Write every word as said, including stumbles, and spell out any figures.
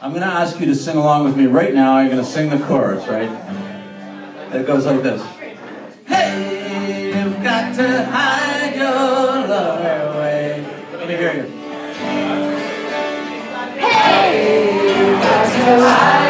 I'm going to ask you to sing along with me right now. You're going to sing the chorus, right? It goes like this. Hey, you've got to hide your love away. Let me hear you. Hey, you've got to hide.